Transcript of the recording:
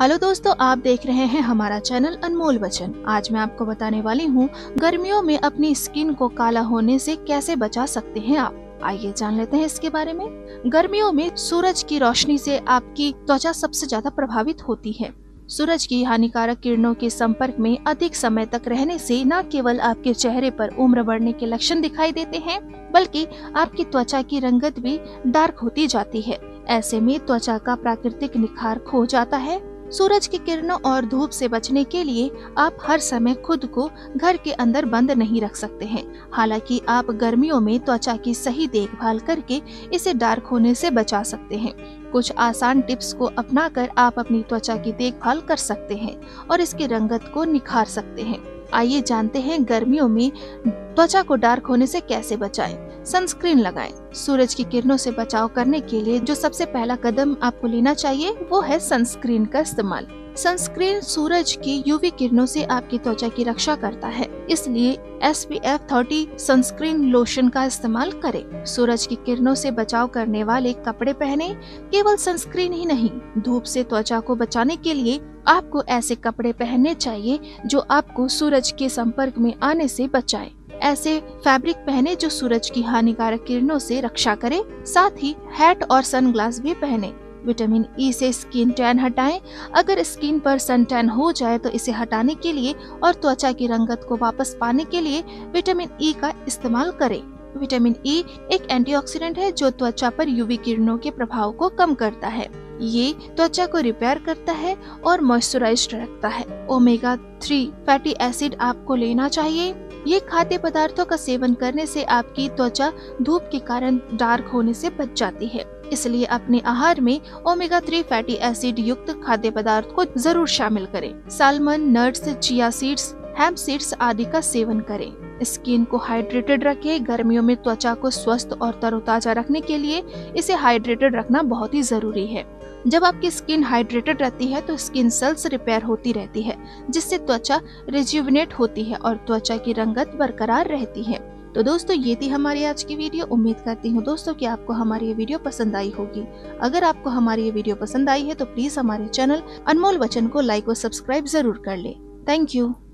Hello दोस्तों, आप देख रहे हैं हमारा चैनल अनमोल वचन। आज मैं आपको बताने वाली हूँ गर्मियों में अपनी स्किन को काला होने से कैसे बचा सकते हैं आप। आइए जान लेते हैं इसके बारे में। गर्मियों में सूरज की रोशनी से आपकी त्वचा सबसे ज्यादा प्रभावित होती है। सूरज की हानिकारक किरणों के संपर्क में अधिक समय तक रहने से न केवल आपके चेहरे पर उम्र बढ़ने के लक्षण दिखाई देते हैं, बल्कि आपकी त्वचा की रंगत भी डार्क होती जाती है। ऐसे में त्वचा का प्राकृतिक निखार खो जाता है। सूरज की किरणों और धूप से बचने के लिए आप हर समय खुद को घर के अंदर बंद नहीं रख सकते हैं। हालांकि आप गर्मियों में त्वचा की सही देखभाल करके इसे डार्क होने से बचा सकते हैं। कुछ आसान टिप्स को अपनाकर आप अपनी त्वचा की देखभाल कर सकते हैं और इसकी रंगत को निखार सकते हैं। आइए जानते हैं गर्मियों में त्वचा को डार्क होने से कैसे बचाएं। सनस्क्रीन लगाएं। सूरज की किरणों से बचाव करने के लिए जो सबसे पहला कदम आपको लेना चाहिए वो है सनस्क्रीन का इस्तेमाल। सनस्क्रीन सूरज की यूवी किरणों से आपकी त्वचा की रक्षा करता है, इसलिए SPF 30 सनस्क्रीन लोशन का इस्तेमाल करें। सूरज की किरणों से बचाव करने वाले कपड़े पहने। केवल सनस्क्रीन ही नहीं, धूप से त्वचा को बचाने के लिए आपको ऐसे कपड़े पहनने चाहिए जो आपको सूरज के संपर्क में आने से बचाएं। ऐसे फैब्रिक पहने जो सूरज की हानिकारक किरणों से रक्षा करे। साथ ही हैट और सनग्लास भी पहने। विटामिन ई से स्किन टैन हटाएं। अगर स्किन पर सन टैन हो जाए तो इसे हटाने के लिए और त्वचा की रंगत को वापस पाने के लिए विटामिन ई का इस्तेमाल करें। विटामिन ई एक एंटीऑक्सीडेंट है जो त्वचा पर यूवी किरणों के प्रभाव को कम करता है। ये त्वचा को रिपेयर करता है और मॉइस्चराइज्ड रखता है। ओमेगा 3 फैटी एसिड आपको लेना चाहिए। ये खाद्य पदार्थों का सेवन करने से आपकी त्वचा धूप के कारण डार्क होने से बच जाती है, इसलिए अपने आहार में ओमेगा 3 फैटी एसिड युक्त खाद्य पदार्थ को जरूर शामिल करें। Salmon, nuts, chia seeds, hemp seeds आदि का सेवन करें। स्किन को हाइड्रेटेड रखें। गर्मियों में त्वचा को स्वस्थ और तरोताजा रखने के लिए इसे हाइड्रेटेड रखना बहुत ही जरूरी है। जब आपकी स्किन हाइड्रेटेड रहती है तो स्किन सेल्स रिपेयर होती रहती है, जिससे त्वचा रिज्यूविनेट होती है और त्वचा की रंगत बरकरार रहती है। तो दोस्तों, ये थी हमारी आज की वीडियो। उम्मीद करती हूँ दोस्तों कि आपको हमारी ये वीडियो पसंद आई होगी। अगर आपको हमारी ये वीडियो पसंद आई है तो प्लीज हमारे चैनल अनमोल वचन को लाइक और सब्सक्राइब जरूर कर ले। Thank you.